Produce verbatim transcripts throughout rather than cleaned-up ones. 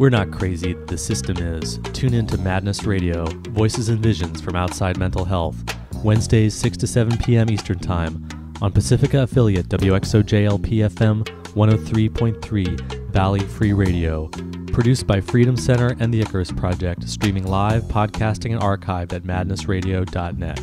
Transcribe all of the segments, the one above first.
We're not crazy, the system is. Tune in to Madness Radio, Voices and Visions from Outside Mental Health, Wednesdays six to seven p.m. Eastern Time on Pacifica affiliate W X O J L P F M one oh three point three Valley Free Radio. Produced by Freedom Center and The Icarus Project, streaming live, podcasting, and archived at madness radio dot net.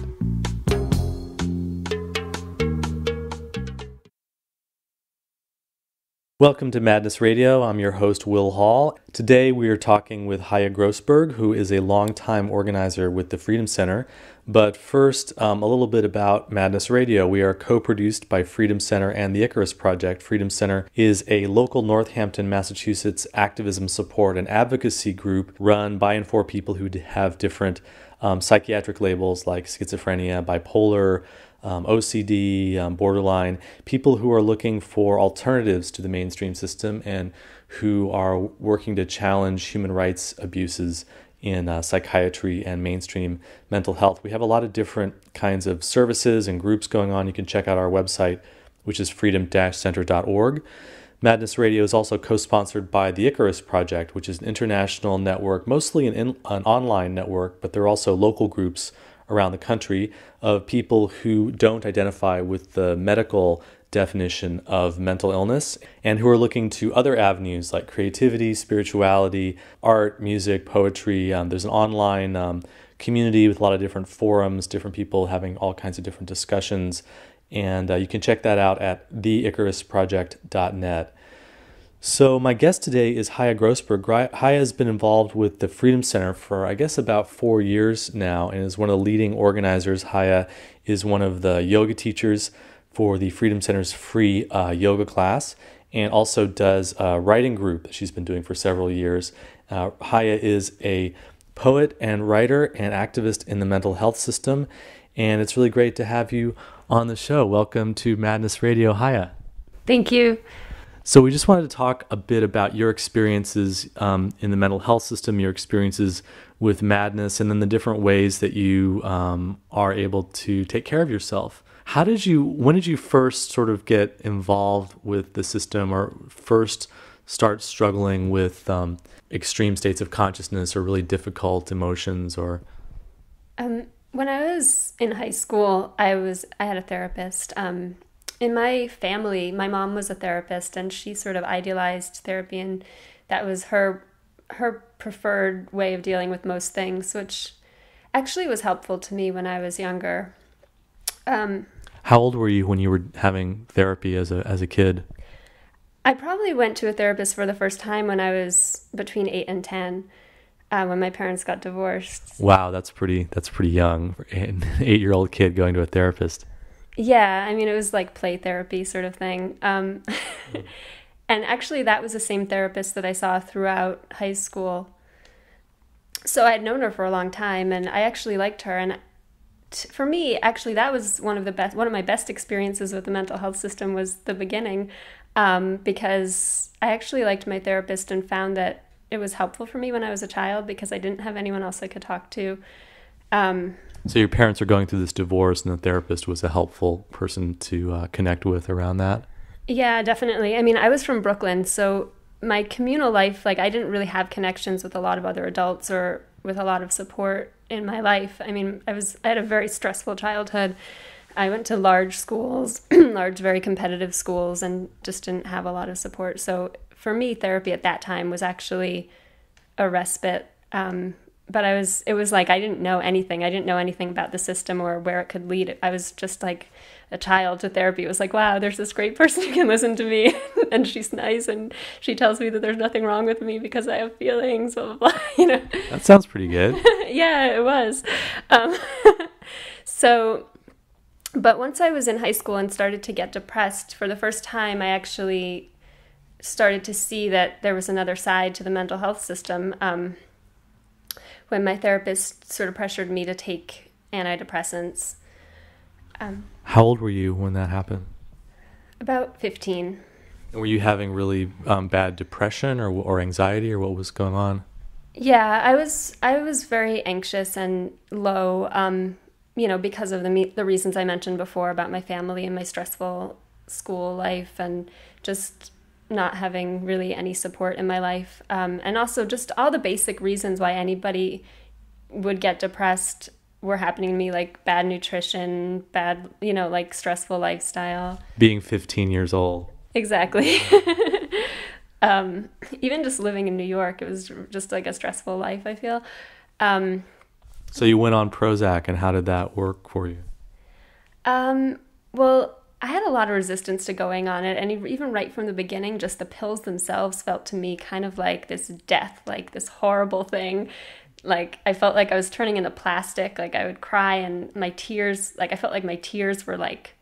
Welcome to Madness Radio. I'm your host, Will Hall. Today we are talking with Chaya Grossberg, who is a longtime organizer with the Freedom Center. But first, um, a little bit about Madness Radio. We are co-produced by Freedom Center and The Icarus Project. Freedom Center is a local Northampton, Massachusetts activism support and advocacy group run by and for people who have different um, psychiatric labels like schizophrenia, bipolar, Um, O C D, um, borderline, people who are looking for alternatives to the mainstream system and who are working to challenge human rights abuses in uh, psychiatry and mainstream mental health. We have a lot of different kinds of services and groups going on. You can check out our website, which is freedom dash center dot org. Madness Radio is also co-sponsored by The Icarus Project, which is an international network, mostly an, in, an online network, but there are also local groups around the country of people who don't identify with the medical definition of mental illness and who are looking to other avenues like creativity, spirituality, art, music, poetry. Um, there's an online um, community with a lot of different forums, different people having all kinds of different discussions, and uh, you can check that out at the icarus project dot net. So my guest today is Chaya Grossberg. Chaya has been involved with the Freedom Center for, I guess, about four years now and is one of the leading organizers. Chaya is one of the yoga teachers for the Freedom Center's free uh, yoga class and also does a writing group that she's been doing for several years. Uh, Chaya is a poet and writer and activist in the mental health system, and it's really great to have you on the show. Welcome to Madness Radio, Chaya. Thank you. So we just wanted to talk a bit about your experiences um, in the mental health system, your experiences with madness, and then the different ways that you um, are able to take care of yourself. How did you, when did you first sort of get involved with the system or first start struggling with um, extreme states of consciousness or really difficult emotions? Or um, when I was in high school, I was, I had a therapist. Um, In my family, my mom was a therapist, and she sort of idealized therapy, and that was her her preferred way of dealing with most things, which actually was helpful to me when I was younger. Um, How old were you when you were having therapy as a as a kid? I probably went to a therapist for the first time when I was between eight and ten, uh, when my parents got divorced. Wow, that's pretty that's pretty young for an eight-year-old kid going to a therapist. Yeah, I mean, it was like play therapy sort of thing. Um, and actually, that was the same therapist that I saw throughout high school. So I had known her for a long time, and I actually liked her. And t for me, actually, that was one of the best, one of my best experiences with the mental health system was the beginning, um, because I actually liked my therapist and found that it was helpful for me when I was a child because I didn't have anyone else I could talk to. Um, So your parents are going through this divorce, and the therapist was a helpful person to uh, connect with around that? Yeah, definitely. I mean, I was from Brooklyn, so my communal life, like I didn't really have connections with a lot of other adults or with a lot of support in my life. I mean, I was I had a very stressful childhood. I went to large schools, large, very competitive schools, and just didn't have a lot of support. So for me, therapy at that time was actually a respite. Um But I was, it was like, I didn't know anything. I didn't know anything about the system or where it could lead. I was just like a child to therapy. It was like, wow, there's this great person who can listen to me and she's nice. And she tells me that there's nothing wrong with me because I have feelings, blah, blah, blah, you know. That sounds pretty good. Yeah, it was. Um, so, but once I was in high school and started to get depressed for the first time, I actually started to see that there was another side to the mental health system. Um, when my therapist sort of pressured me to take antidepressants. Um, How old were you when that happened? About fifteen. And were you having really um, bad depression or, or anxiety, or what was going on? Yeah, I was I was very anxious and low, um, you know, because of the, me the reasons I mentioned before about my family and my stressful school life and just not having really any support in my life. Um, and also just all the basic reasons why anybody would get depressed were happening to me, like bad nutrition, bad, you know, like stressful lifestyle. Being fifteen years old. Exactly. um, even just living in New York, it was just like a stressful life, I feel. Um, so you went on Prozac, and how did that work for you? Um, well, I had a lot of resistance to going on it, and even right from the beginning, just the pills themselves felt to me kind of like this death, like this horrible thing. Like, I felt like I was turning into plastic. Like, I would cry, and my tears, like, I felt like my tears were like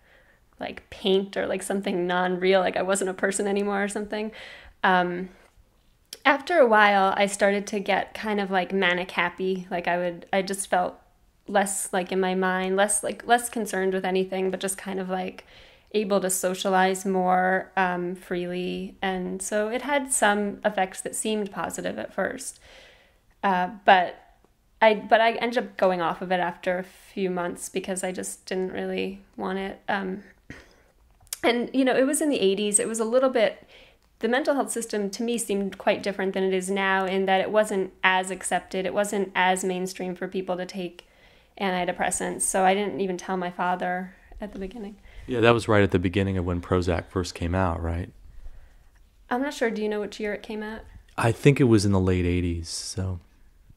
like paint or like something non-real, like I wasn't a person anymore or something. Um, after a while, I started to get kind of like manic happy. Like, I would, I just felt less like in my mind, less like less concerned with anything, but just kind of like able to socialize more um, freely. And so it had some effects that seemed positive at first. Uh, but I but I ended up going off of it after a few months because I just didn't really want it. Um, and, you know, it was in the eighties. It was a little bit, the mental health system to me seemed quite different than it is now, in that it wasn't as accepted. It wasn't as mainstream for people to take antidepressants. So I didn't even tell my father at the beginning. Yeah, that was right at the beginning of when Prozac first came out, right? I'm not sure. Do you know which year it came out? I think it was in the late eighties, so...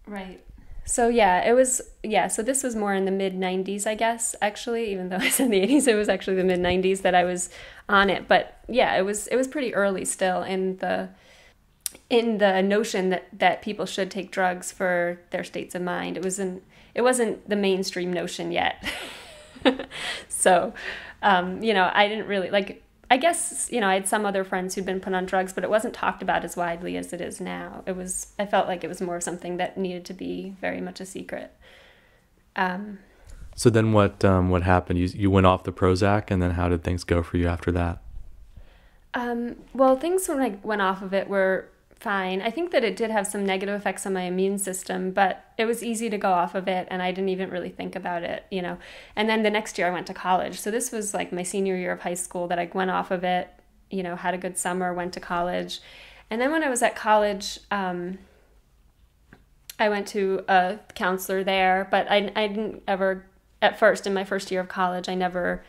Right. So yeah, it was, yeah, so this was more in the mid nineties, I guess, actually, even though I said the eighties, it was actually the mid nineties that I was on it. But yeah, it was it was pretty early still in the in the notion that, that people should take drugs for their states of mind. It wasn't it wasn't the mainstream notion yet. So, um, you know, I didn't really, like, I guess, you know, I had some other friends who'd been put on drugs, but it wasn't talked about as widely as it is now. It was, I felt like it was more of something that needed to be very much a secret. Um, so then what um, what happened? You you went off the Prozac, and then how did things go for you after that? Um, well, things when I went off of it were fine. I think that it did have some negative effects on my immune system, but it was easy to go off of it, and I didn't even really think about it, you know. And then the next year I went to college. So this was like my senior year of high school that I went off of it, you know, had a good summer, went to college. And then when I was at college, um, I went to a counselor there, but I, I didn't ever, at first, in my first year of college, I never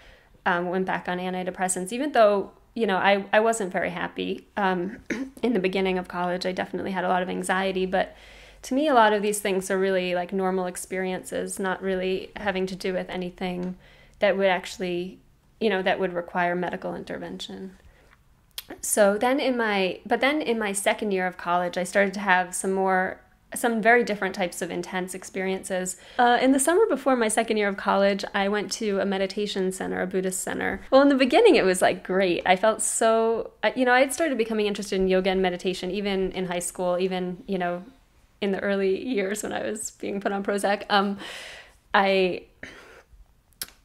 um, went back on antidepressants, even though, you know, I, I wasn't very happy. Um, in the beginning of college, I definitely had a lot of anxiety, but to me, a lot of these things are really like normal experiences, not really having to do with anything that would actually, you know, that would require medical intervention. So then in my, but then in my second year of college, I started to have some more, some very different types of intense experiences. Uh, in the summer before my second year of college, I went to a meditation center, a Buddhist center. Well, in the beginning, it was like great. I felt so, you know, I had started becoming interested in yoga and meditation, even in high school, even, you know, in the early years when I was being put on Prozac. Um, I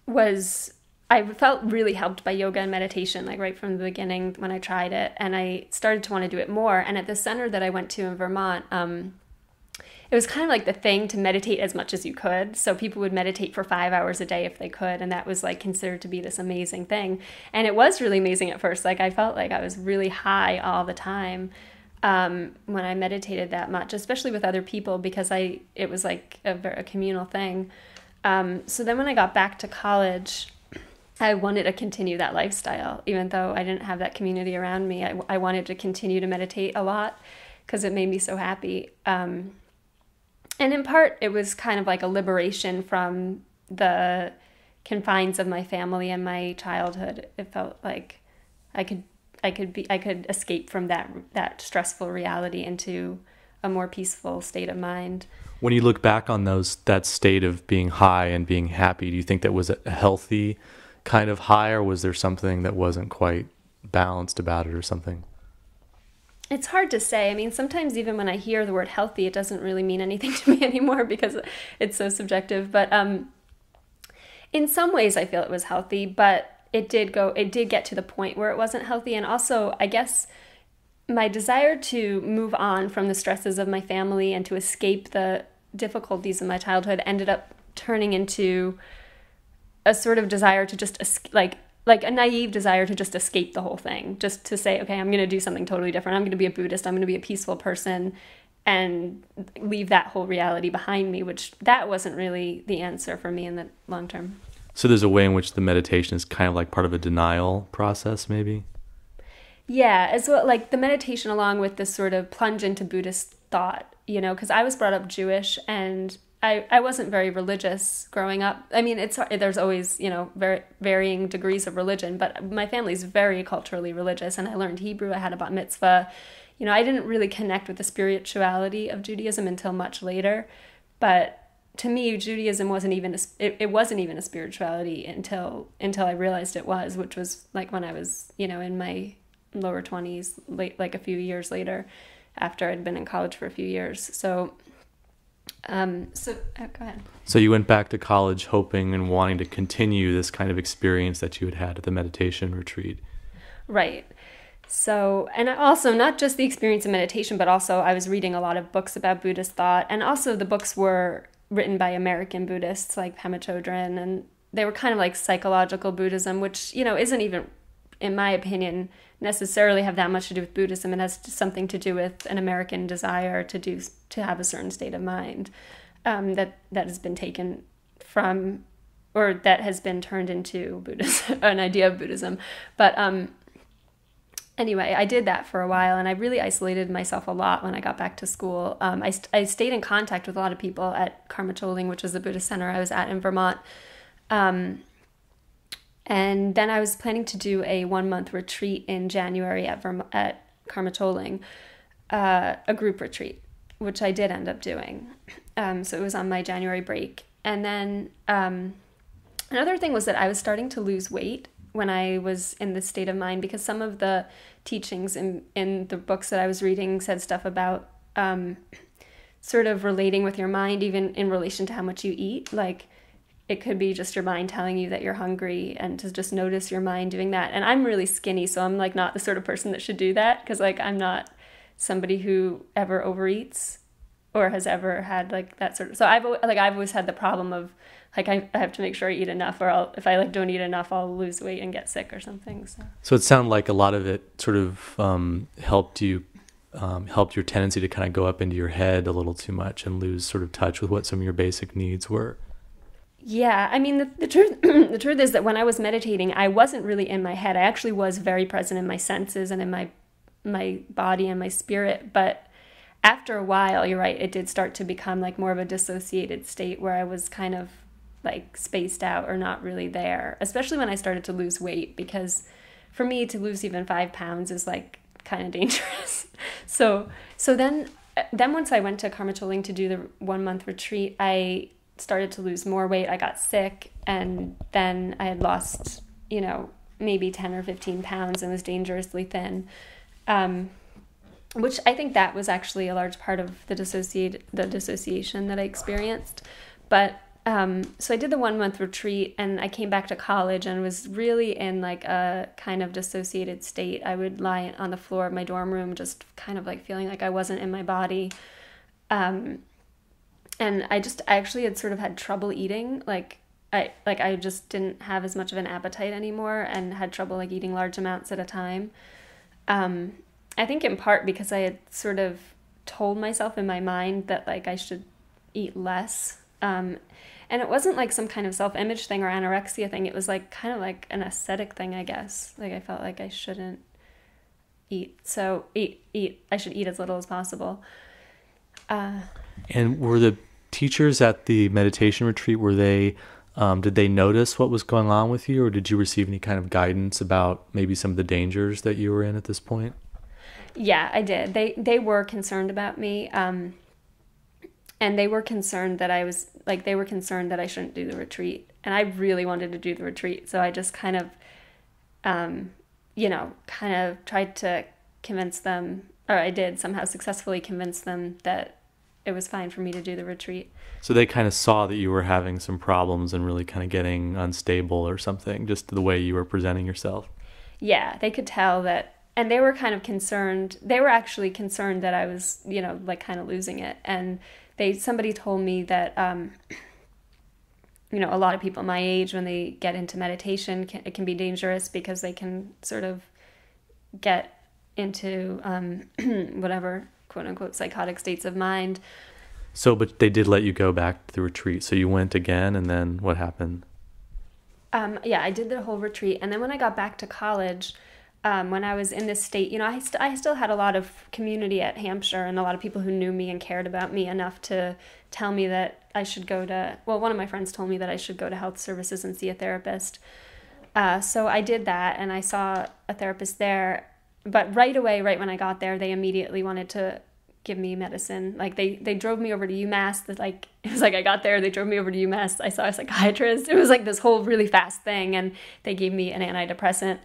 was, I felt really helped by yoga and meditation, like right from the beginning when I tried it. And I started to want to do it more. And at the center that I went to in Vermont, um, it was kind of like the thing to meditate as much as you could. So people would meditate for five hours a day if they could. And that was like considered to be this amazing thing. And it was really amazing at first. Like I felt like I was really high all the time um, when I meditated that much, especially with other people, because I it was like a, a communal thing. Um, so then when I got back to college, I wanted to continue that lifestyle. Even though I didn't have that community around me, I, I wanted to continue to meditate a lot because it made me so happy. Um And in part, it was kind of like a liberation from the confines of my family and my childhood. It felt like I could, I could be, I could escape from that that stressful reality into a more peaceful state of mind. When you look back on those, that state of being high and being happy, do you think that was a healthy kind of high, or was there something that wasn't quite balanced about it, or something? It's hard to say. I mean, sometimes even when I hear the word healthy, it doesn't really mean anything to me anymore because it's so subjective. But um, in some ways, I feel it was healthy, but it did go, it did get to the point where it wasn't healthy. And also, I guess my desire to move on from the stresses of my family and to escape the difficulties of my childhood ended up turning into a sort of desire to just like like a naive desire to just escape the whole thing, just to say, okay, I'm going to do something totally different. I'm going to be a Buddhist. I'm going to be a peaceful person and leave that whole reality behind me, which that wasn't really the answer for me in the long term. So there's a way in which the meditation is kind of like part of a denial process, maybe? Yeah, as well, like the meditation along with this sort of plunge into Buddhist thought, you know, because I was brought up Jewish and I, I wasn't very religious growing up. I mean, it's there's always, you know, very, varying degrees of religion, but my family's very culturally religious, and I learned Hebrew, I had a bat mitzvah. You know, I didn't really connect with the spirituality of Judaism until much later, but to me, Judaism wasn't even a, it, it wasn't even a spirituality until until I realized it was, which was like when I was, you know, in my lower twenties, late like a few years later, after I'd been in college for a few years. So. Um, so oh, go ahead. So you went back to college hoping and wanting to continue this kind of experience that you had had at the meditation retreat. Right. So, and also not just the experience of meditation, but also I was reading a lot of books about Buddhist thought. And also the books were written by American Buddhists like Pema Chodron, and they were kind of like psychological Buddhism, which, you know, isn't even, in my opinion, necessarily have that much to do with Buddhism. It has something to do with an American desire to do to have a certain state of mind um, that that has been taken from, or that has been turned into Buddhism, an idea of Buddhism. But um, anyway, I did that for a while, and I really isolated myself a lot when I got back to school. Um, I, st I stayed in contact with a lot of people at Karmê Chöling, which was the Buddhist center I was at in Vermont. Um, And then I was planning to do a one-month retreat in January at, Verm at Karmê Chöling, uh, a group retreat, which I did end up doing. Um, so it was on my January break. And then um, another thing was that I was starting to lose weight when I was in this state of mind, because some of the teachings in, in the books that I was reading said stuff about um, sort of relating with your mind, even in relation to how much you eat, like... It could be just your mind telling you that you're hungry, and to just notice your mind doing that. And I'm really skinny, so I'm like not the sort of person that should do that, because like I'm not somebody who ever overeats or has ever had like that sort of. So I've like I've always had the problem of like I, I have to make sure I eat enough, or I'll, if I like don't eat enough, I'll lose weight and get sick or something. So, so it sounded like a lot of it sort of um, helped you um, helped your tendency to kind of go up into your head a little too much and lose sort of touch with what some of your basic needs were. Yeah, I mean, the, the truth the truth is that when I was meditating, I wasn't really in my head. I actually was very present in my senses and in my my body and my spirit. But after a while, you're right, it did start to become like more of a dissociated state where I was kind of like spaced out or not really there, especially when I started to lose weight, because for me to lose even five pounds is like kind of dangerous. so so then, then once I went to Karmê Chöling to do the one-month retreat, I... started to lose more weight. I got sick, and then I had lost, you know, maybe ten or fifteen pounds and was dangerously thin, um, which I think that was actually a large part of the dissociate, the dissociation that I experienced. But um, so I did the one month retreat, and I came back to college and was really in like a kind of dissociated state. I would lie on the floor of my dorm room, just kind of like feeling like I wasn't in my body. Um, And I just I actually had sort of had trouble eating, like I like I just didn't have as much of an appetite anymore, and had trouble like eating large amounts at a time. Um, I think in part because I had sort of told myself in my mind that like I should eat less, um, and it wasn't like some kind of self-image thing or anorexia thing. It was like kind of like an aesthetic thing, I guess. Like I felt like I shouldn't eat, so eat eat I should eat as little as possible. Uh, And were the teachers at the meditation retreat, were they, um, did they notice what was going on with you, or did you receive any kind of guidance about maybe some of the dangers that you were in at this point? Yeah, I did. They, they were concerned about me. Um, and they were concerned that I was like, they were concerned that I shouldn't do the retreat. And I really wanted to do the retreat. So I just kind of, um, you know, kind of tried to convince them, or I did somehow successfully convince them that it was fine for me to do the retreat. So they kind of saw that you were having some problems and really kind of getting unstable or something, just the way you were presenting yourself. Yeah, they could tell that. And they were kind of concerned. They were actually concerned that I was, you know, like kind of losing it. And they somebody told me that um, you know, a lot of people my age, when they get into meditation, can, it can be dangerous because they can sort of get into um, whatever quote unquote psychotic states of mind. So, but they did let you go back to the retreat. So you went again, and then what happened? Um, yeah, I did the whole retreat. And then when I got back to college, um, when I was in this state, you know, I, st- I still had a lot of community at Hampshire and a lot of people who knew me and cared about me enough to tell me that I should go to, well, one of my friends told me that I should go to health services and see a therapist. Uh, so I did that, and I saw a therapist there. But right away, right when I got there, they immediately wanted to give me medicine. Like they, they drove me over to UMass. That like it was like I got there, they drove me over to UMass. I saw a psychiatrist. It was like this whole really fast thing, and they gave me an antidepressant,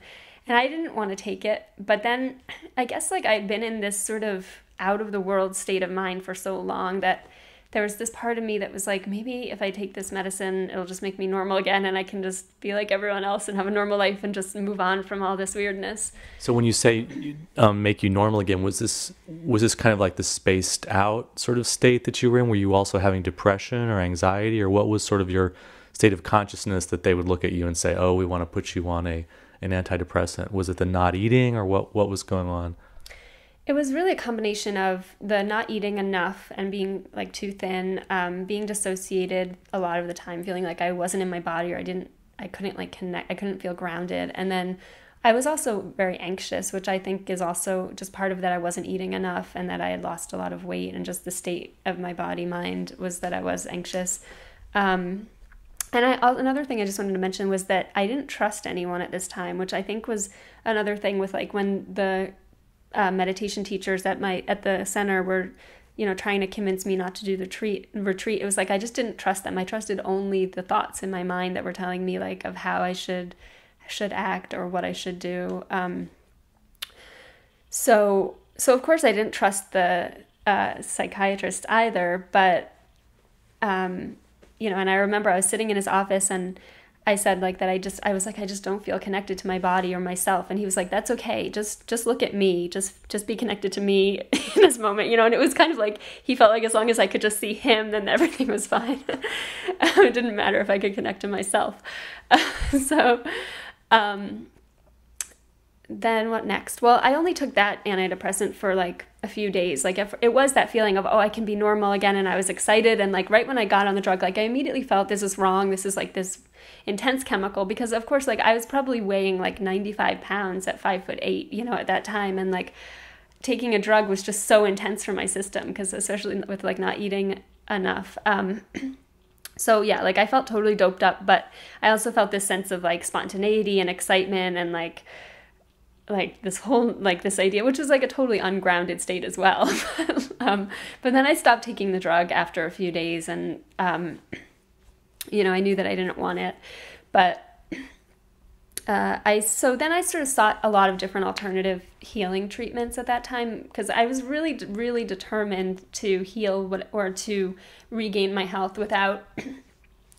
and I didn't want to take it. But then I guess like I'd been in this sort of out of the world state of mind for so long that there was this part of me that was like, maybe if I take this medicine, it'll just make me normal again, and I can just be like everyone else and have a normal life and just move on from all this weirdness. So when you say um, make you normal again, was this was this kind of like the spaced out sort of state that you were in? Were you also having depression or anxiety, or what was sort of your state of consciousness that they would look at you and say, oh, we want to put you on a an antidepressant? Was it the not eating, or what what was going on? It was really a combination of the not eating enough and being like too thin, um, being dissociated a lot of the time, feeling like I wasn't in my body, or I didn't, I couldn't like connect, I couldn't feel grounded. And then I was also very anxious, which I think is also just part of that I wasn't eating enough and that I had lost a lot of weight, and just the state of my body, mind was that I was anxious. Um, and I, another thing I just wanted to mention was that I didn't trust anyone at this time, which I think was another thing with like when the Uh, meditation teachers at my at the center were, you know, trying to convince me not to do the treat, retreat. It was like I just didn't trust them. I trusted only the thoughts in my mind that were telling me like of how I should should act or what I should do. Um, so so of course I didn't trust the uh, psychiatrist either. But um, you know, and I remember I was sitting in his office, and I said like that I just I was like I just don't feel connected to my body or myself, and he was like, that's okay, just just look at me, just just be connected to me in this moment, you know. And it was kind of like he felt like as long as I could just see him, then everything was fine. It didn't matter if I could connect to myself. so um then what next? Well, I only took that antidepressant for like a few days. Like if, it was that feeling of, oh, I can be normal again. And I was excited. And like right when I got on the drug, like I immediately felt this is wrong. This is like this intense chemical, because of course, like I was probably weighing like ninety-five pounds at five foot eight, you know, at that time. And like taking a drug was just so intense for my system, because especially with like not eating enough. Um, so yeah, like I felt totally doped up, but I also felt this sense of like spontaneity and excitement and like, like this whole, like this idea, which is like a totally ungrounded state as well. um, but then I stopped taking the drug after a few days, and, um, you know, I knew that I didn't want it, but, uh, I, so then I sort of sought a lot of different alternative healing treatments at that time. 'Cause I was really, really determined to heal what, or to regain my health without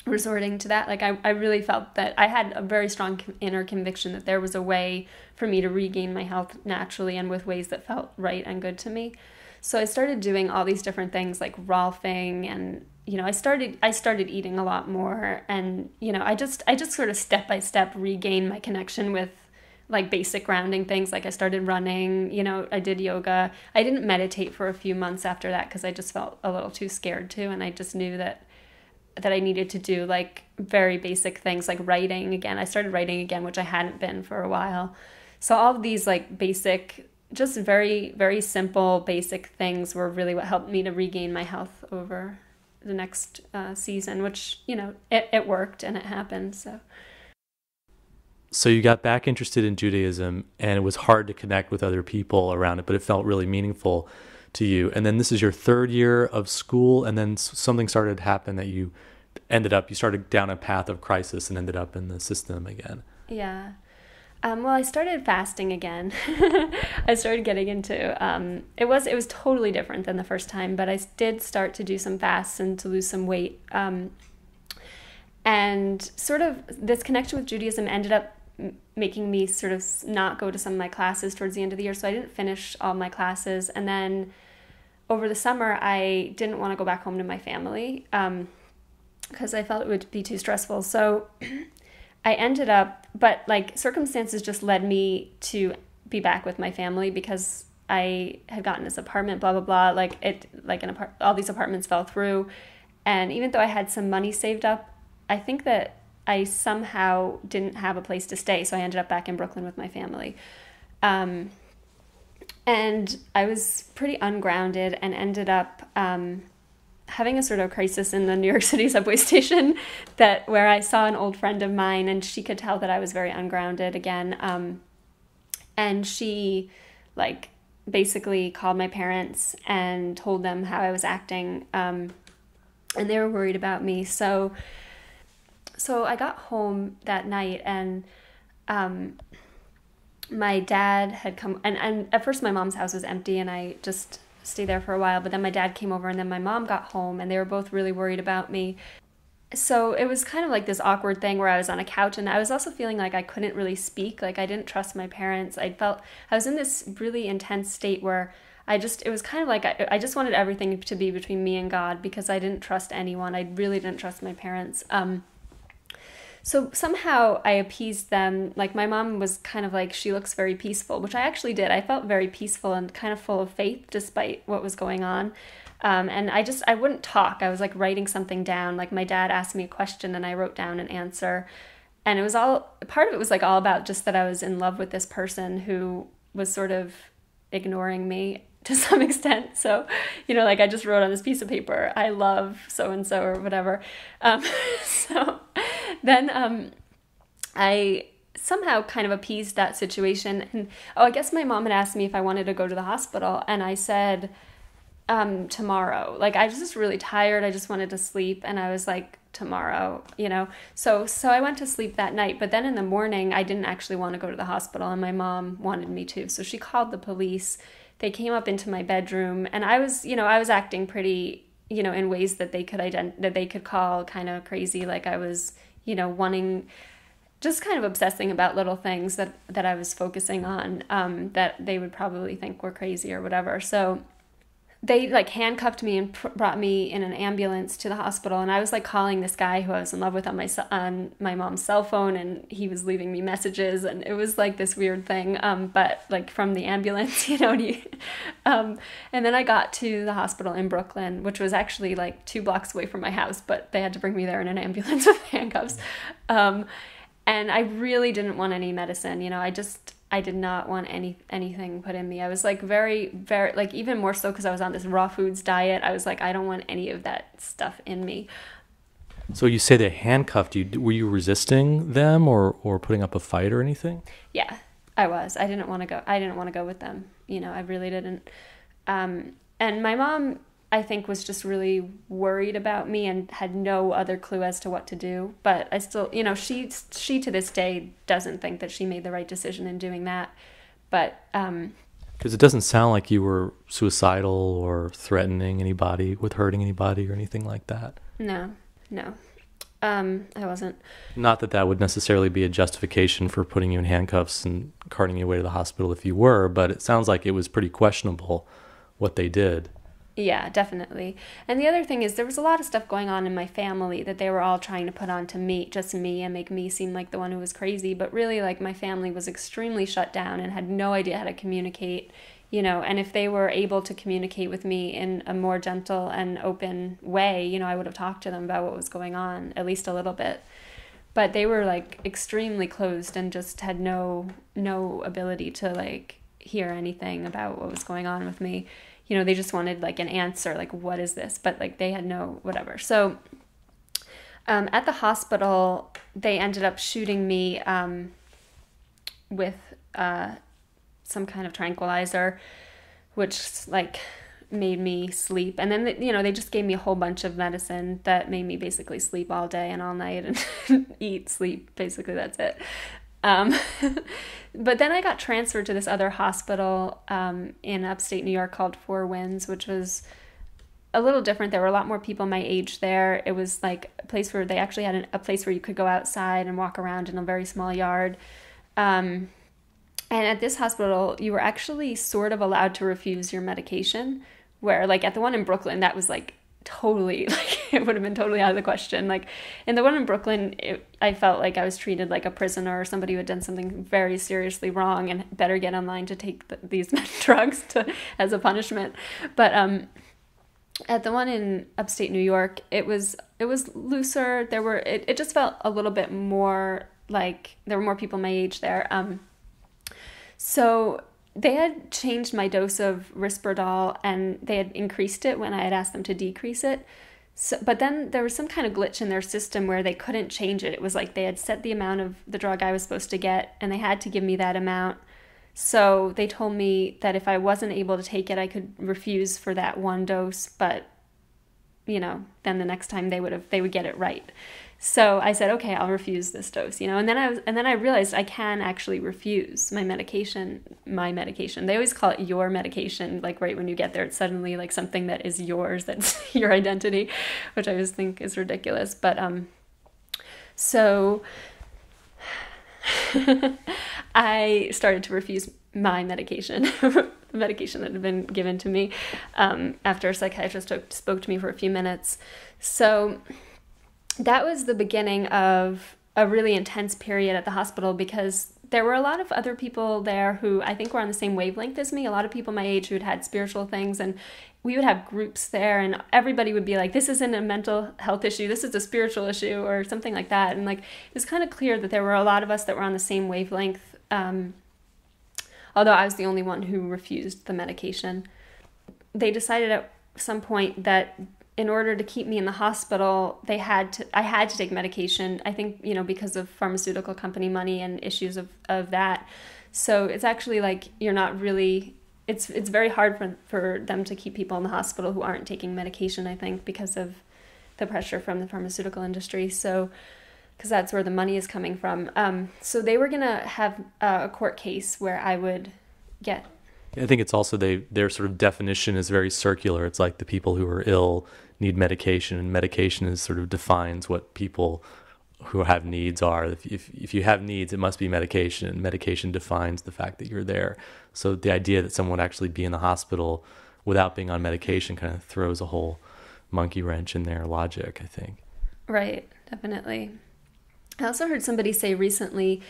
resorting to that. Like I, I really felt that I had a very strong inner conviction that there was a way for me to regain my health naturally and with ways that felt right and good to me. So I started doing all these different things like rolfing, and, you know, I started, I started eating a lot more, and, you know, I just, I just sort of step by step regained my connection with like basic grounding things. Like I started running, you know, I did yoga. I didn't meditate for a few months after that, 'cause I just felt a little too scared to, and I just knew that that I needed to do like very basic things like writing again. I started writing again, which I hadn't been for a while. So all of these like basic, just very, very simple basic things were really what helped me to regain my health over the next uh, season, which, you know, it, it worked and it happened. So. So you got back interested in Judaism, and it was hard to connect with other people around it, but it felt really meaningful to you. And then this is your third year of school, and then something started to happen that you ended up, you started down a path of crisis and ended up in the system again. Yeah. Um, well, I started fasting again. I started getting into, um, it was, it was totally different than the first time, but I did start to do some fasts and to lose some weight. Um, and sort of this connection with Judaism ended up making me sort of not go to some of my classes towards the end of the year. So I didn't finish all my classes. And then over the summer, I didn't want to go back home to my family. Um, because I felt it would be too stressful. So I ended up, but like circumstances just led me to be back with my family because I had gotten this apartment, blah, blah, blah. Like it, like an apart, all these apartments fell through. And even though I had some money saved up, I think that I somehow didn't have a place to stay. So I ended up back in Brooklyn with my family. Um, and I was pretty ungrounded and ended up, um, having a sort of crisis in the New York City subway station that where I saw an old friend of mine, and she could tell that I was very ungrounded again. Um, and she like basically called my parents and told them how I was acting. Um, and they were worried about me. So, so I got home that night, and, um, my dad had come, and, and at first my mom's house was empty, and I just stayed there for a while, but then my dad came over, and then my mom got home, and they were both really worried about me. So it was kind of like this awkward thing where I was on a couch, and I was also feeling like I couldn't really speak. Like I didn't trust my parents. I felt I was in this really intense state where I just, it was kind of like I, I just wanted everything to be between me and God, because I didn't trust anyone. I really didn't trust my parents. Um, So somehow I appeased them. Like my mom was kind of like, she looks very peaceful, which I actually did. I felt very peaceful and kind of full of faith despite what was going on. Um, and I just, I wouldn't talk. I was like writing something down. Like my dad asked me a question and I wrote down an answer. And it was all, part of it was like all about just that I was in love with this person who was sort of ignoring me to some extent. So, you know, like I just wrote on this piece of paper, I love so-and-so or whatever. Um, so then um, I somehow kind of appeased that situation. And oh, I guess my mom had asked me if I wanted to go to the hospital. And I said, um, tomorrow. Like, I was just really tired. I just wanted to sleep. And I was like, tomorrow, you know. So, so I went to sleep that night. But then in the morning, I didn't actually want to go to the hospital. And my mom wanted me to. So she called the police. They came up into my bedroom. And I was, you know, I was acting pretty, you know, in ways that they could ident- that they could call kind of crazy. Like I was, you know, wanting, just kind of obsessing about little things that, that I was focusing on, um, that they would probably think were crazy or whatever. So they like handcuffed me and pr- brought me in an ambulance to the hospital. And I was like calling this guy who I was in love with on my, on my mom's cell phone, and he was leaving me messages, and it was like this weird thing. Um, but like from the ambulance, you know, and, he, um, and then I got to the hospital in Brooklyn, which was actually like two blocks away from my house, but they had to bring me there in an ambulance with handcuffs. Um, and I really didn't want any medicine. You know, I just, I did not want any anything put in me. I was like very, very, like even more so because I was on this raw foods diet. I was like, I don't want any of that stuff in me. So you say they handcuffed you. Were you resisting them or, or putting up a fight or anything? Yeah, I was. I didn't want to go. I didn't want to go with them. You know, I really didn't. Um, and my mom, I think, was just really worried about me and had no other clue as to what to do. But I still, you know, she, she to this day doesn't think that she made the right decision in doing that. But, um, cause it doesn't sound like you were suicidal or threatening anybody with hurting anybody or anything like that. No, no. Um, I wasn't. Not that that would necessarily be a justification for putting you in handcuffs and carting you away to the hospital if you were, but it sounds like it was pretty questionable what they did. Yeah, definitely. And the other thing is there was a lot of stuff going on in my family that they were all trying to put on to me, just me, and make me seem like the one who was crazy. But really, like, my family was extremely shut down and had no idea how to communicate, you know. And if they were able to communicate with me in a more gentle and open way, you know, I would have talked to them about what was going on, at least a little bit. But they were, like, extremely closed and just had no no ability to, like, hear anything about what was going on with me. You know, they just wanted like an answer, like, what is this? But like they had no whatever. So um, at the hospital, they ended up shooting me um, with uh, some kind of tranquilizer, which like made me sleep. And then, you know, they just gave me a whole bunch of medicine that made me basically sleep all day and all night and eat, sleep. Basically, that's it. Um, but then I got transferred to this other hospital, um, in upstate New York called Four Winds, which was a little different. There were a lot more people my age there. It was like a place where they actually had an, a place where you could go outside and walk around in a very small yard. Um, and at this hospital, you were actually sort of allowed to refuse your medication, where like at the one in Brooklyn, that was like totally, like, it would have been totally out of the question. Like, in the one in Brooklyn, it, I felt like I was treated like a prisoner or somebody who had done something very seriously wrong and better get online to take the, these drugs to, as a punishment. But um, at the one in upstate New York, it was it was looser. There were it, it just felt a little bit more like there were more people my age there. Um, so they had changed my dose of Risperdal, and they had increased it when I had asked them to decrease it. So, but then there was some kind of glitch in their system where they couldn't change it. It was like they had set the amount of the drug I was supposed to get, and they had to give me that amount. So they told me that if I wasn't able to take it, I could refuse for that one dose, but, you know, then the next time they would have they would get it right. So I said, okay, I'll refuse this dose, you know, and then I was, and then I realized I can actually refuse my medication, my medication. They always call it your medication, like right when you get there, it's suddenly like something that is yours, that's your identity, which I just think is ridiculous. But um, so I started to refuse my medication, the medication that had been given to me um, after a psychiatrist took, spoke to me for a few minutes. So that was the beginning of a really intense period at the hospital, because there were a lot of other people there who I think were on the same wavelength as me, a lot of people my age who'd had spiritual things, and we would have groups there, and everybody would be like, this isn't a mental health issue, this is a spiritual issue, or something like that. And like, it was kind of clear that there were a lot of us that were on the same wavelength, um, although I was the only one who refused the medication. They decided at some point that in order to keep me in the hospital, they had to, I had to take medication, I think, you know, because of pharmaceutical company money and issues of, of that. So it's actually like, you're not really, it's it's very hard for, for them to keep people in the hospital who aren't taking medication, I think, because of the pressure from the pharmaceutical industry. So, because that's where the money is coming from. Um, so they were going to have uh, a court case where I would get. I think it's also they their sort of definition is very circular. It's like the people who are ill need medication, and medication is sort of defines what people who have needs are. If, if if you have needs, it must be medication, and medication defines the fact that you're there. So the idea that someone would actually be in the hospital without being on medication kind of throws a whole monkey wrench in their logic, I think. Right, definitely. I also heard somebody say recently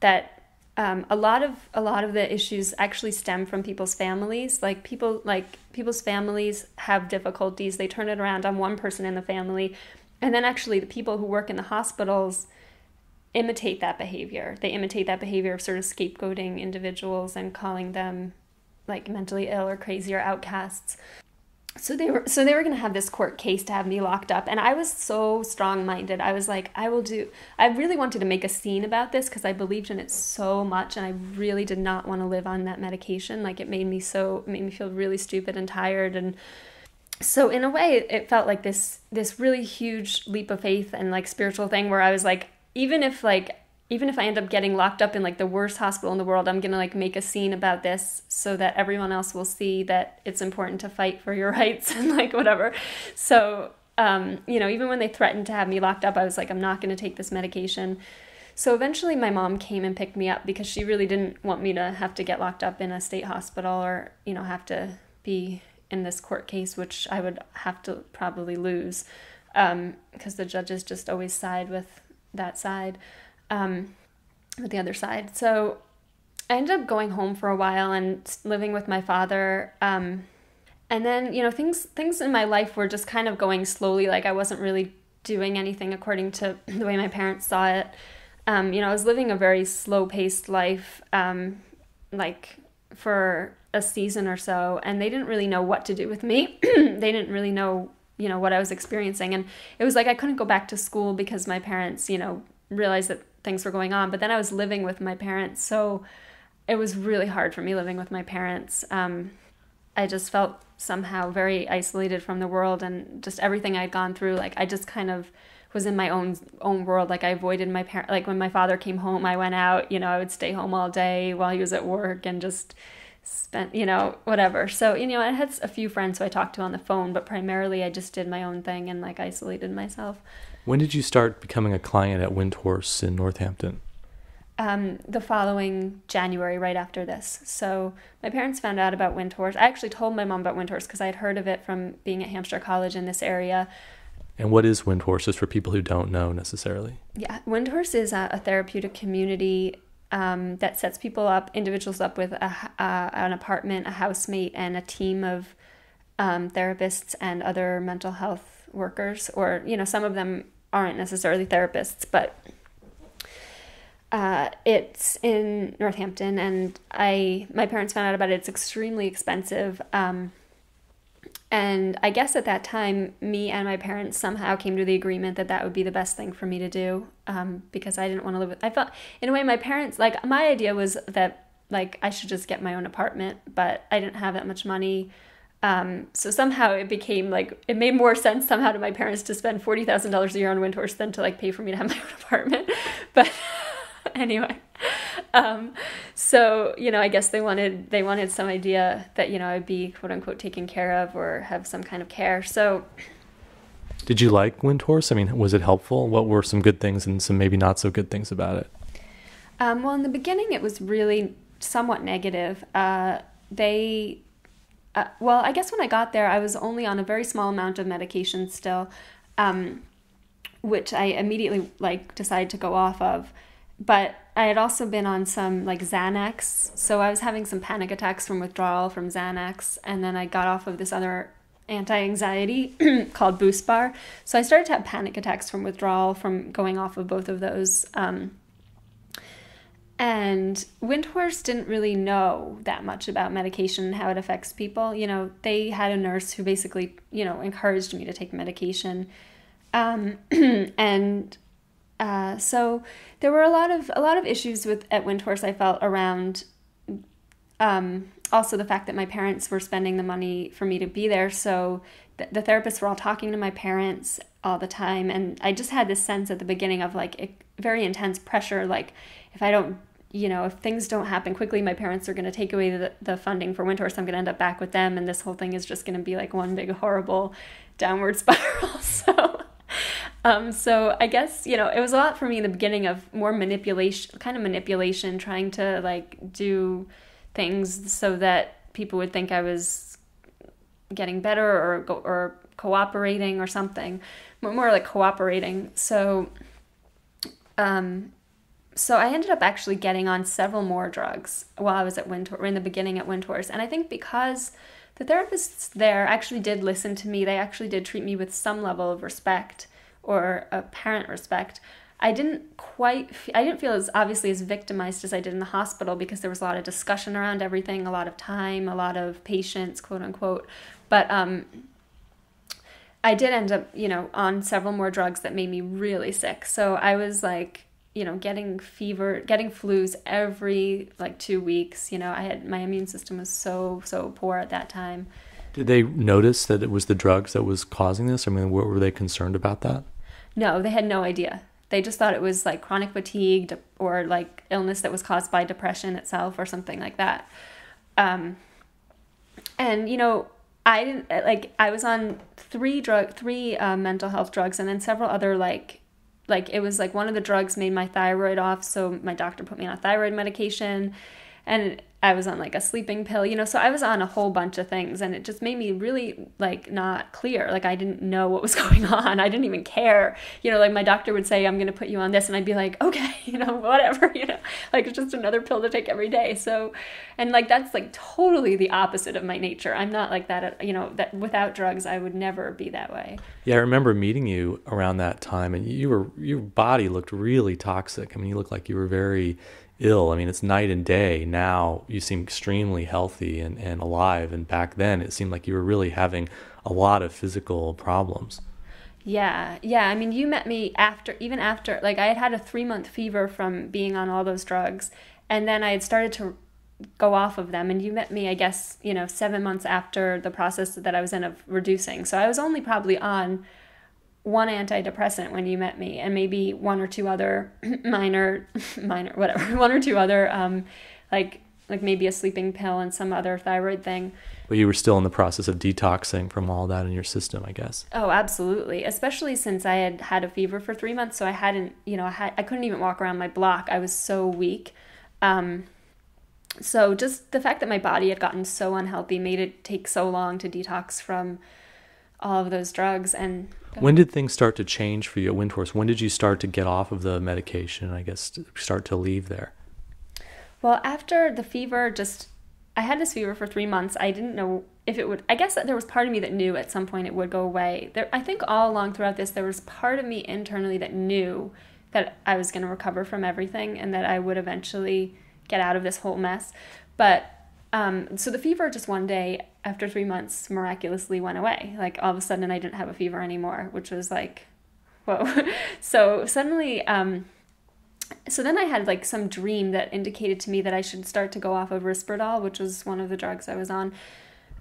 that Um, a lot of a lot of the issues actually stem from people's families. Like people, like people's families have difficulties. They turn it around on one person in the family, and then actually the people who work in the hospitals imitate that behavior. They imitate that behavior of sort of scapegoating individuals and calling them like mentally ill or crazy or outcasts. So they were so they were going to have this court case to have me locked up. And I was so strong-minded. I was like, I will do... I really wanted to make a scene about this because I believed in it so much, and I really did not want to live on that medication. Like, it made me so... made me feel really stupid and tired. And so, in a way, it felt like this this really huge leap of faith and, like, spiritual thing where I was like, even if, like... even if I end up getting locked up in, like, the worst hospital in the world, I'm going to, like, make a scene about this so that everyone else will see that it's important to fight for your rights and, like, whatever. So, um, you know, even when they threatened to have me locked up, I was like, I'm not going to take this medication. So eventually my mom came and picked me up because she really didn't want me to have to get locked up in a state hospital or, you know, have to be in this court case, which I would have to probably lose um, because the judges just always side with that side. Um, with the other side. So I ended up going home for a while and living with my father. Um, and then, you know, things, things in my life were just kind of going slowly. Like, I wasn't really doing anything according to the way my parents saw it. Um, you know, I was living a very slow paced life, um, like for a season or so, and they didn't really know what to do with me. They didn't really know, you know, what I was experiencing. And it was like, I couldn't go back to school because my parents, you know, realized that things were going on. But then I was living with my parents, so it was really hard for me living with my parents. Um, I just felt somehow very isolated from the world, and just everything I'd gone through, like, I just kind of was in my own own world. Like, I avoided my parents. Like, when my father came home, I went out, you know, I would stay home all day while he was at work and just spent, you know, whatever. So, you know, I had a few friends who I talked to on the phone, but primarily I just did my own thing and, like, isolated myself. When did you start becoming a client at Windhorse in Northampton? um, the following January, right after this. So my parents found out about Windhorse. I actually told my mom about Windhorse because I had heard of it from being at Hampshire College in this area. And what is Windhorse, just for people who don't know necessarily? Yeah, Windhorse is a, a therapeutic community um, that sets people up, individuals up with a, uh, an apartment, a housemate, and a team of um, therapists and other mental health workers. Or, you know, some of them aren't necessarily therapists, but uh, it's in Northampton. And I, my parents found out about it. It's extremely expensive. Um, And I guess at that time, me and my parents somehow came to the agreement that that would be the best thing for me to do, um, because I didn't want to live with, I felt, in a way, my parents, like, my idea was that, like, I should just get my own apartment, but I didn't have that much money. Um, so somehow it became, like, it made more sense somehow to my parents to spend forty thousand dollars a year on Windhorse than to, like, pay for me to have my own apartment. But anyway, um, so, you know, I guess they wanted, they wanted some idea that, you know, I'd be, quote unquote, taken care of or have some kind of care. So did you like Windhorse? I mean, was it helpful? What were some good things and some maybe not so good things about it? Um, well, in the beginning, it was really somewhat negative. Uh, they, uh, well, I guess when I got there, I was only on a very small amount of medication still, um, which I immediately, like, decided to go off of. But I had also been on some, like, Xanax, so I was having some panic attacks from withdrawal from Xanax, and then I got off of this other anti-anxiety called Buspar. So I started to have panic attacks from withdrawal from going off of both of those. Um, and Windhorse didn't really know that much about medication and how it affects people. You know, they had a nurse who basically, you know, encouraged me to take medication, um, and... Uh, so there were a lot of a lot of issues with at Windhorse, I felt, around um, also the fact that my parents were spending the money for me to be there. So th the therapists were all talking to my parents all the time, and I just had this sense at the beginning of, like, a very intense pressure. Like, if I don't, you know, if things don't happen quickly, my parents are going to take away the, the funding for Windhorse. I'm going to end up back with them, and this whole thing is just going to be like one big horrible downward spiral. So. Um, so I guess, you know, it was a lot for me in the beginning of more manipulation, kind of manipulation, trying to, like, do things so that people would think I was getting better or or cooperating or something, more like cooperating. So, um, so I ended up actually getting on several more drugs while I was at Windhorse, in the beginning at Windhorse, and I think because the therapists there actually did listen to me, they actually did treat me with some level of respect, or apparent respect. I didn't quite, I didn't feel as obviously as victimized as I did in the hospital, because there was a lot of discussion around everything, a lot of time, a lot of patience, quote unquote. But um, I did end up, you know, on several more drugs that made me really sick. So I was, like, you know, getting fever, getting flus every, like, two weeks. You know, I had, my immune system was so, so poor at that time. Did they notice that it was the drugs that was causing this? I mean, were they concerned about that? No, they had no idea. They just thought it was, like, chronic fatigue or, like, illness that was caused by depression itself or something like that. Um, and, you know, I didn't, like, I was on three drug, three uh, mental health drugs, and then several other, like, like it was like one of the drugs made my thyroid off. So my doctor put me on a thyroid medication, and I was on, like, a sleeping pill, you know, so I was on a whole bunch of things, and it just made me really, like, not clear. Like, I didn't know what was going on. I didn't even care. You know, like, my doctor would say, I'm going to put you on this, and I'd be like, okay, you know, whatever, you know, like, it's just another pill to take every day. So, and, like, that's, like, totally the opposite of my nature. I'm not like that, at, you know, that without drugs, I would never be that way. Yeah, I remember meeting you around that time, and you were, your body looked really toxic. I mean, you looked like you were very ill. I mean, it's night and day. Now you seem extremely healthy and, and alive. And back then it seemed like you were really having a lot of physical problems. Yeah. Yeah. I mean, you met me after, even after, like, I had had a three month fever from being on all those drugs. And then I had started to go off of them. And you met me, I guess, you know, seven months after the process that I was in of reducing. So I was only probably on one antidepressant when you met me, and maybe one or two other minor, minor, whatever, one or two other, um, like like maybe a sleeping pill and some other thyroid thing. But you were still in the process of detoxing from all that in your system, I guess. Oh, absolutely. Especially since I had had a fever for three months, so I hadn't, you know, I, had, I couldn't even walk around my block. I was so weak. Um, so just the fact that my body had gotten so unhealthy made it take so long to detox from all of those drugs. And when did things start to change for you at Windhorse? When did you start to get off of the medication, I guess, to start to leave there? Well, after the fever, just I had this fever for three months. I didn't know if it would. I guess that there was part of me that knew at some point it would go away. There, I think all along throughout this, there was part of me internally that knew that I was going to recover from everything and that I would eventually get out of this whole mess. But um, so the fever just one day after three months miraculously went away. Like all of a sudden, I didn't have a fever anymore, which was like, whoa. So suddenly. Um, So then I had like some dream that indicated to me that I should start to go off of Risperdal, which was one of the drugs I was on.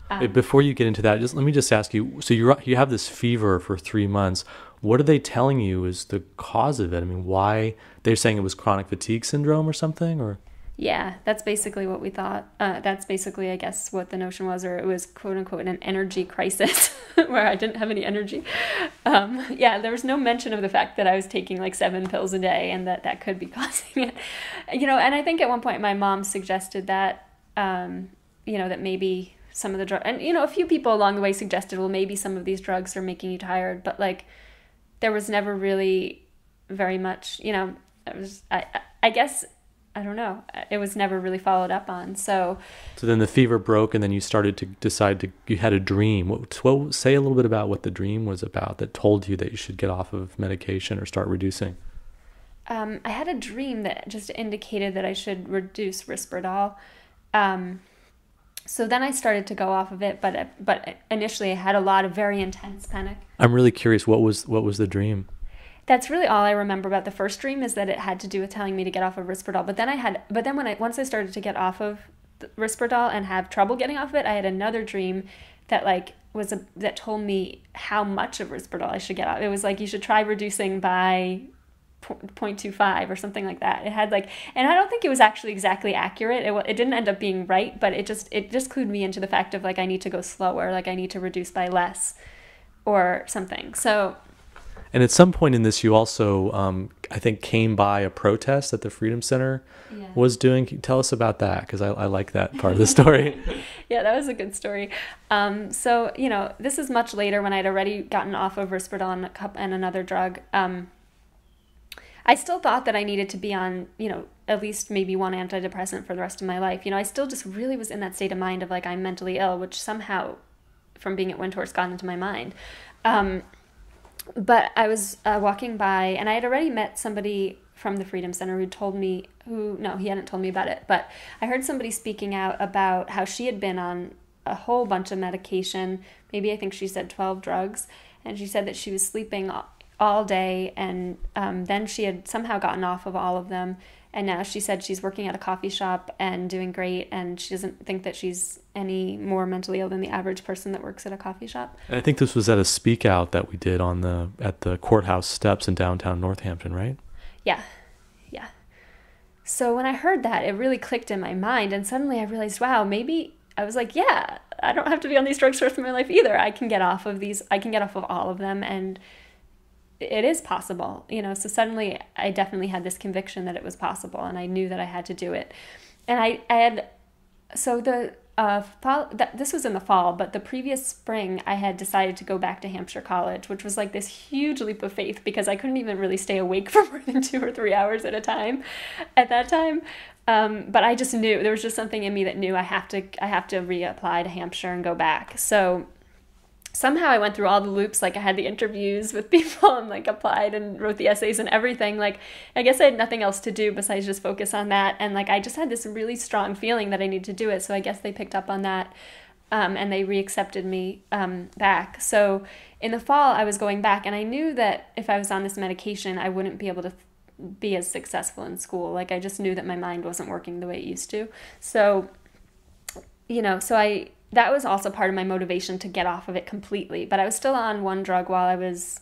Um, Before you get into that, just let me just ask you, so you you have this fever for three months. What are they telling you is the cause of it? I mean, why? They're saying it was chronic fatigue syndrome or something? Or Yeah, that's basically what we thought. Uh, that's basically, I guess, what the notion was, or it was, quote unquote, an energy crisis where I didn't have any energy. Um, yeah, there was no mention of the fact that I was taking like seven pills a day and that that could be causing it. You know, and I think at one point my mom suggested that, um, you know, that maybe some of the drugs, and, you know, a few people along the way suggested, well, maybe some of these drugs are making you tired, but like there was never really very much, you know, it was, I, I, I guess, I don't know. It was never really followed up on. So So then the fever broke, and then you started to decide to, you had a dream. What, what say a little bit about what the dream was about that told you that you should get off of medication or start reducing. Um, I had a dream that just indicated that I should reduce Risperdal. Um, so then I started to go off of it, but but initially I had a lot of very intense panic. I'm really curious, what was what was the dream? That's really all I remember about the first dream, is that it had to do with telling me to get off of Risperdal. But then I had, but then when I once I started to get off of Risperdal and have trouble getting off of it, I had another dream that like was a, that told me how much of Risperdal I should get off. It was like, you should try reducing by zero point two five or something like that. It had like, and I don't think it was actually exactly accurate. It it didn't end up being right, but it just it just clued me into the fact of like I need to go slower, like I need to reduce by less, or something. So. And at some point in this, you also, um, I think, came by a protest that the Freedom Center yeah. was doing. Can you tell us about that? Because I, I like that part of the story. Yeah, that was a good story. Um, so, you know, this is much later when I'd already gotten off of Risperdal and, a cup and another drug. Um, I still thought that I needed to be on, you know, at least maybe one antidepressant for the rest of my life. You know, I still just really was in that state of mind of, like, I'm mentally ill, which somehow, from being at Windhorse, got into my mind. Um But I was uh, walking by, and I had already met somebody from the Freedom Center who told me, who, no, he hadn't told me about it, but I heard somebody speaking out about how she had been on a whole bunch of medication, maybe I think she said twelve drugs, and she said that she was sleeping all day, and um, then she had somehow gotten off of all of them, and now she said she's working at a coffee shop and doing great, and she doesn't think that she's any more mentally ill than the average person that works at a coffee shop. And I think this was at a speak out that we did on the at the courthouse steps in downtown Northampton, right? Yeah, yeah. So when I heard that, it really clicked in my mind, and suddenly I realized, wow, maybe I was like, yeah, I don't have to be on these drugs for the rest of my life either. I can get off of these. I can get off of all of them, and it is possible, you know. So suddenly I definitely had this conviction that it was possible, and I knew that I had to do it. And I, I had, so the, uh, fall, th- this was in the fall, but the previous spring I had decided to go back to Hampshire College, which was like this huge leap of faith because I couldn't even really stay awake for more than two or three hours at a time at that time. Um, but I just knew, there was just something in me that knew I have to, I have to reapply to Hampshire and go back. So somehow I went through all the loops, like I had the interviews with people and like applied and wrote the essays and everything. Like, I guess I had nothing else to do besides just focus on that. And like, I just had this really strong feeling that I needed to do it. So I guess they picked up on that um, and they reaccepted me um, back. So in the fall I was going back, and I knew that if I was on this medication, I wouldn't be able to th- be as successful in school. Like I just knew that my mind wasn't working the way it used to. So, you know, so I, that was also part of my motivation to get off of it completely. But I was still on one drug while I was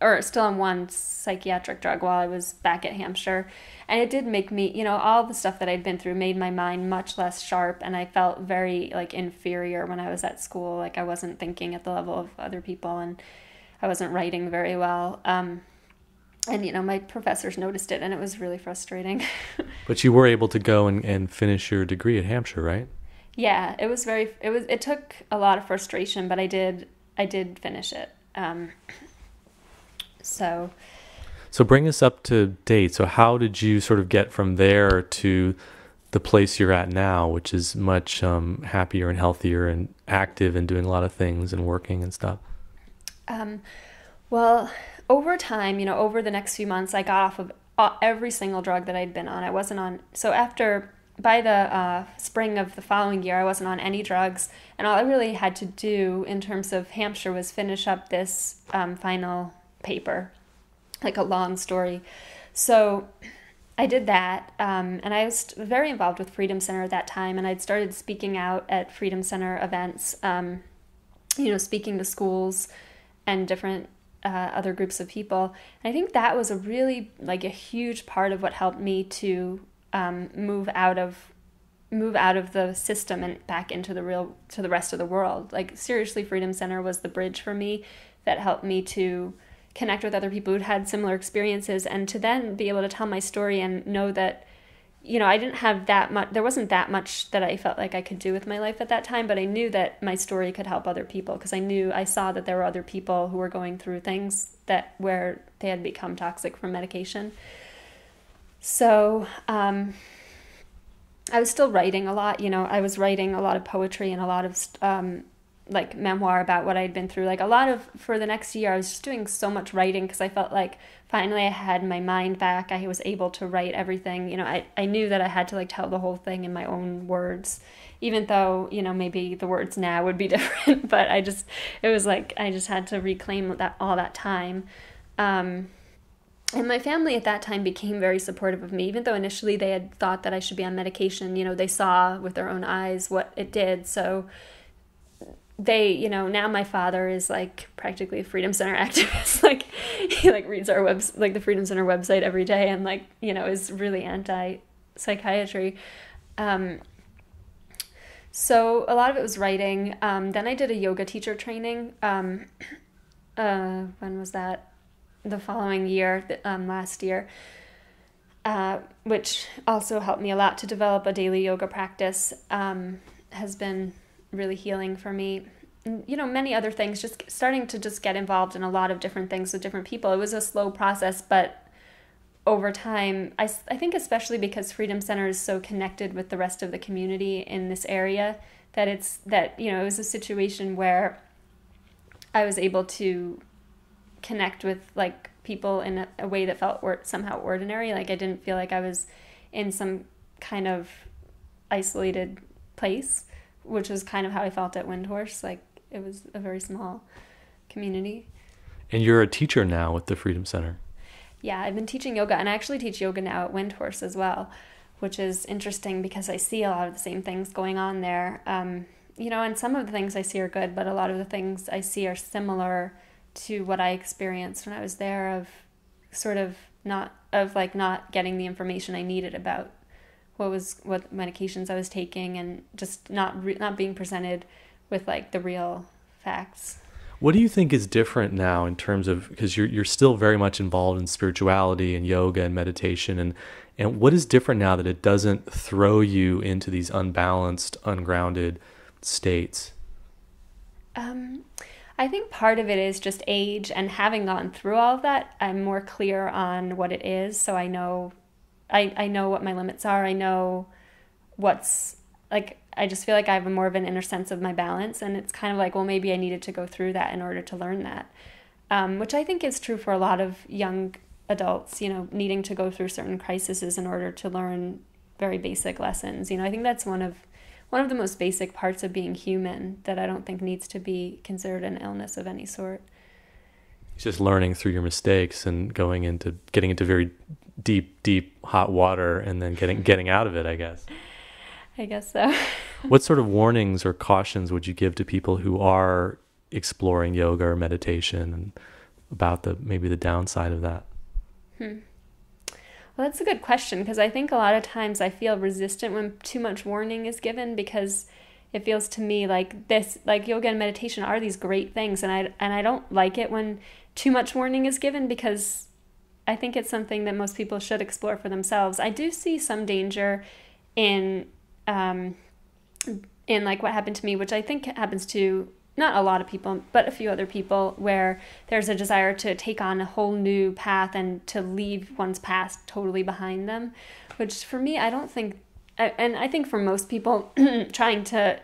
or still on one psychiatric drug while I was back at Hampshire. And it did make me, you know, all the stuff that I'd been through made my mind much less sharp. And I felt very, like, inferior when I was at school. Like, I wasn't thinking at the level of other people, and I wasn't writing very well. Um, and, you know, my professors noticed it, and it was really frustrating. But you were able to go and, and finish your degree at Hampshire, right? Yeah, it was very, it was, it took a lot of frustration, but I did, I did finish it. Um, So so bring us up to date. So how did you sort of get from there to the place you're at now, which is much um, happier and healthier and active and doing a lot of things and working and stuff? Um, well, over time, you know, over the next few months, I got off of every single drug that I'd been on. I wasn't on, so after, by the uh, spring of the following year, I wasn't on any drugs. And all I really had to do in terms of Hampshire was finish up this um, final paper, like a long story. So I did that, um, and I was very involved with Freedom Center at that time, and I'd started speaking out at Freedom Center events, um, you know, speaking to schools and different uh, other groups of people. And I think that was a really, like, a huge part of what helped me to um, move out of move out of the system and back into the real, to the rest of the world. Like, seriously, Freedom Center was the bridge for me that helped me to connect with other people who'd had similar experiences, and to then be able to tell my story and know that, you know, I didn't have that much, there wasn't that much that I felt like I could do with my life at that time, but I knew that my story could help other people, because I knew, I saw that there were other people who were going through things that, where they had become toxic from medication. So um, I was still writing a lot, you know, I was writing a lot of poetry and a lot of um like memoir about what I'd been through. Like a lot of, for the next year, I was just doing so much writing, because I felt like finally I had my mind back. I was able to write everything. You know, I, I knew that I had to, like, tell the whole thing in my own words, even though, you know, maybe the words now would be different, but I just, it was like, I just had to reclaim that, all that time. Um, and my family at that time became very supportive of me, even though initially they had thought that I should be on medication. You know, they saw with their own eyes what it did. So they, you know, now my father is, like, practically a Freedom Center activist. Like, he, like, reads our webs, like, the Freedom Center website every day, and, like, you know, is really anti-psychiatry. Um, so a lot of it was writing. Um, then I did a yoga teacher training. Um, uh, when was that? The following year, um, last year. Uh, which also helped me a lot to develop a daily yoga practice. Um, has been really healing for me, and, you know, many other things, just starting to just get involved in a lot of different things with different people. It was a slow process, but over time, I, I think especially because Freedom Center is so connected with the rest of the community in this area, that it's, that, you know, it was a situation where I was able to connect with, like, people in a, a way that felt or, somehow ordinary. Like, I didn't feel like I was in some kind of isolated place, which was kind of how I felt at Windhorse. Like, it was a very small community. And you're a teacher now with the Freedom Center. Yeah, I've been teaching yoga, and I actually teach yoga now at Windhorse as well, which is interesting because I see a lot of the same things going on there. Um, you know, and some of the things I see are good, but a lot of the things I see are similar to what I experienced when I was there, of sort of not, of like not getting the information I needed about what was, what medications I was taking, and just not re not being presented with, like, the real facts. What do you think is different now in terms of, because you're, you're still very much involved in spirituality and yoga and meditation, and, and what is different now that it doesn't throw you into these unbalanced, ungrounded states? Um, I think part of it is just age, and having gone through all of that, I'm more clear on what it is, so I know I, I know what my limits are. I know what's, like, I just feel like I have a more of an inner sense of my balance. And it's kind of like, well, maybe I needed to go through that in order to learn that, um, which I think is true for a lot of young adults, you know, needing to go through certain crises in order to learn very basic lessons. You know, I think that's one of, one of the most basic parts of being human that I don't think needs to be considered an illness of any sort. It's just learning through your mistakes and going into, getting into very deep, deep hot water and then getting getting out of it, I guess. I guess so. What sort of warnings or cautions would you give to people who are exploring yoga or meditation and about the maybe the downside of that? Hmm. Well, that's a good question, because I think a lot of times I feel resistant when too much warning is given, because it feels to me like this, like yoga and meditation are these great things, and I and I don't like it when too much warning is given, because I think it's something that most people should explore for themselves. I do see some danger in um, in like what happened to me, which I think happens to not a lot of people, but a few other people, where there's a desire to take on a whole new path and to leave one's past totally behind them, which for me, I don't think, and I think for most people, trying to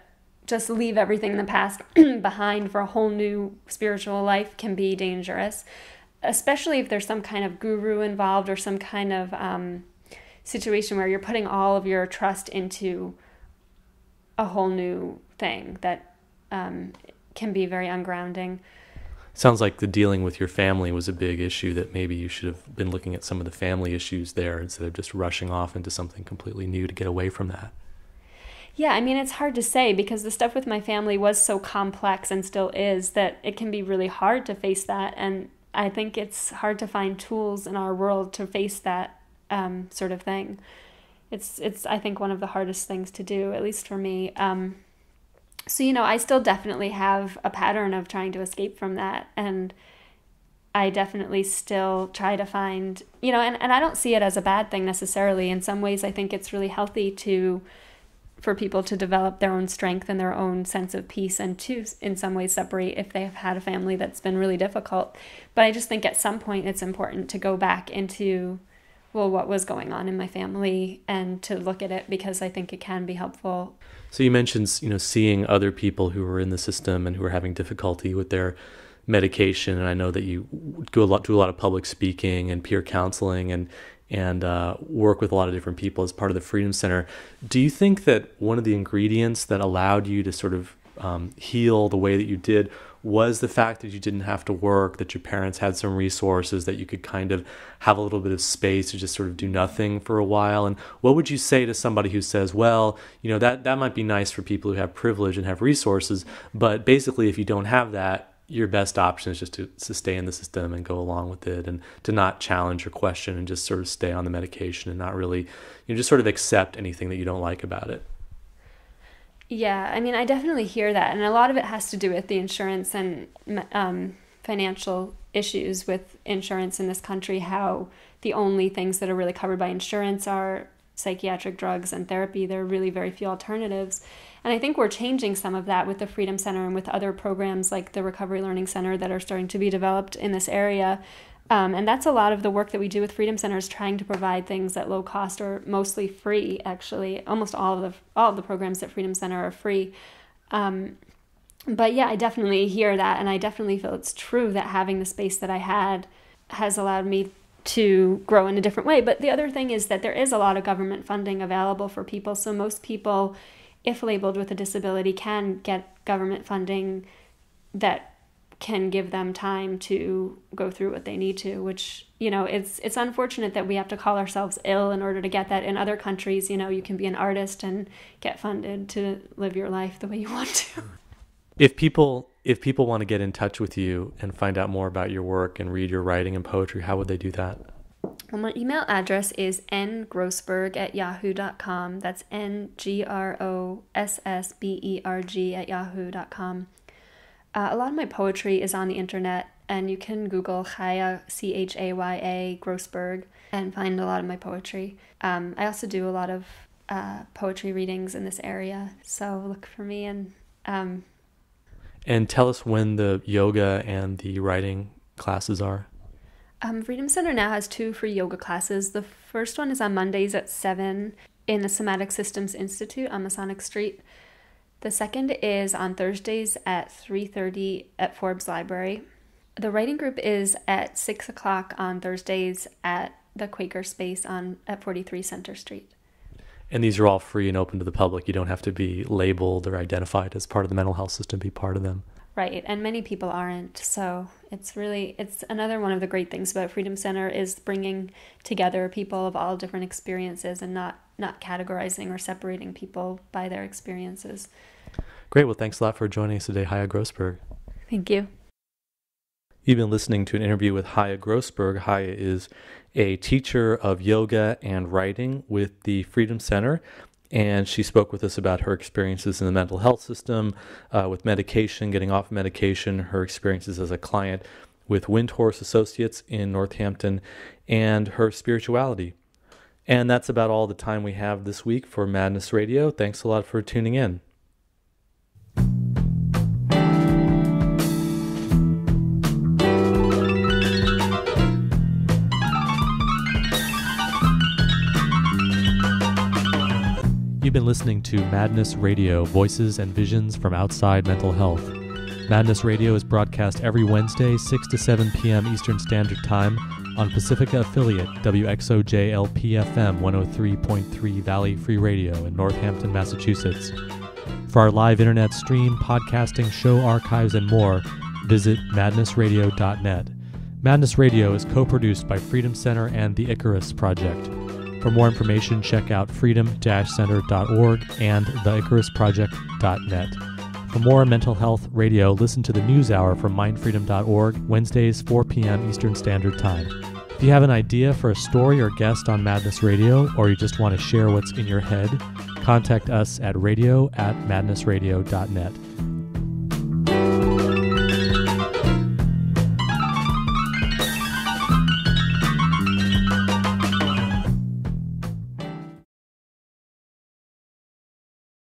just leave everything in the past behind for a whole new spiritual life can be dangerous, especially if there's some kind of guru involved or some kind of um, situation where you're putting all of your trust into a whole new thing that um, can be very ungrounding. Sounds like the dealing with your family was a big issue, that maybe you should have been looking at some of the family issues there instead of just rushing off into something completely new to get away from that. Yeah, I mean, it's hard to say, because the stuff with my family was so complex and still is, that it can be really hard to face that. And I think it's hard to find tools in our world to face that um, sort of thing. It's, it's I think, one of the hardest things to do, at least for me. Um, So, you know, I still definitely have a pattern of trying to escape from that. And I definitely still try to find, you know, and, and I don't see it as a bad thing necessarily. In some ways, I think it's really healthy to, for people to develop their own strength and their own sense of peace, and to, in some ways, separate if they have had a family that's been really difficult. But I just think at some point it's important to go back into, well, what was going on in my family, and to look at it, because I think it can be helpful. So you mentioned, you know, seeing other people who were in the system and who were having difficulty with their medication. And I know that you do a lot, do a lot of public speaking and peer counseling and, and uh, work with a lot of different people as part of the Freedom Center. Do you think that one of the ingredients that allowed you to sort of um, heal the way that you did was the fact that you didn't have to work, that your parents had some resources, that you could kind of have a little bit of space to just sort of do nothing for a while? And what would you say to somebody who says, well, you know, that, that might be nice for people who have privilege and have resources, but basically if you don't have that, your best option is just to, to stay in the system and go along with it, and to not challenge or question, and just sort of stay on the medication and not really, you know, just sort of accept anything that you don't like about it? Yeah, I mean, I definitely hear that. And a lot of it has to do with the insurance and um, financial issues with insurance in this country, how the only things that are really covered by insurance are psychiatric drugs and therapy. There are really very few alternatives. And I think we're changing some of that with the Freedom Center and with other programs like the Recovery Learning Center that are starting to be developed in this area. Um, and that's a lot of the work that we do with Freedom Center, is trying to provide things at low cost or mostly free, actually. Almost all of the all of the programs at Freedom Center are free. Um, but yeah, I definitely hear that, and I definitely feel it's true that having the space that I had has allowed me to grow in a different way. But the other thing is that there is a lot of government funding available for people. So most people, if labeled with a disability, can get government funding that can give them time to go through what they need to, which, you know, it's it's unfortunate that we have to call ourselves ill in order to get that. In other countries, you know, you can be an artist and get funded to live your life the way you want to. If people if people want to get in touch with you and find out more about your work and read your writing and poetry, how would they do that? Well, my email address is n grossberg at yahoo dot com. That's N G R O S S B E R G at yahoo dot com. Uh, a lot of my poetry is on the internet, and you can Google Chaya, C H A Y A, Grossberg, and find a lot of my poetry. Um, I also do a lot of uh, poetry readings in this area, so look for me. And um... and tell us when the yoga and the writing classes are. Um, Freedom Center now has two free yoga classes. The first one is on Mondays at seven in the Somatic Systems Institute on Masonic Street. The second is on Thursdays at three thirty at Forbes Library. The writing group is at six o'clock on Thursdays at the Quaker Space on at forty-three Center Street. And these are all free and open to the public. You don't have to be labeled or identified as part of the mental health system to be part of them. Right, and many people aren't. So it's really, it's another one of the great things about Freedom Center is bringing together people of all different experiences and not, not categorizing or separating people by their experiences. Great. Well, thanks a lot for joining us today, Chaya Grossberg. Thank you. You've been listening to an interview with Chaya Grossberg. Chaya is a teacher of yoga and writing with the Freedom Center, and she spoke with us about her experiences in the mental health system, uh, with medication, getting off medication, her experiences as a client with Windhorse Associates in Northampton, and her spirituality. And that's about all the time we have this week for Madness Radio. Thanks a lot for tuning in. You've been listening to Madness Radio, voices and visions from outside mental health. Madness Radio is broadcast every Wednesday, six to seven p.m. Eastern Standard Time on Pacifica affiliate W X O J L P F M one oh three point three Valley Free Radio in Northampton, Massachusetts. For our live internet stream, podcasting, show archives, and more, visit madness radio dot net. Madness Radio is co-produced by Freedom Center and The Icarus Project. For more information, check out freedom dash center dot org and the Icarus Project dot net. For more mental health radio, listen to the News Hour from mind freedom dot org, Wednesdays, four p.m. Eastern Standard Time. If you have an idea for a story or guest on Madness Radio, or you just want to share what's in your head, contact us at radio at madness radio dot net.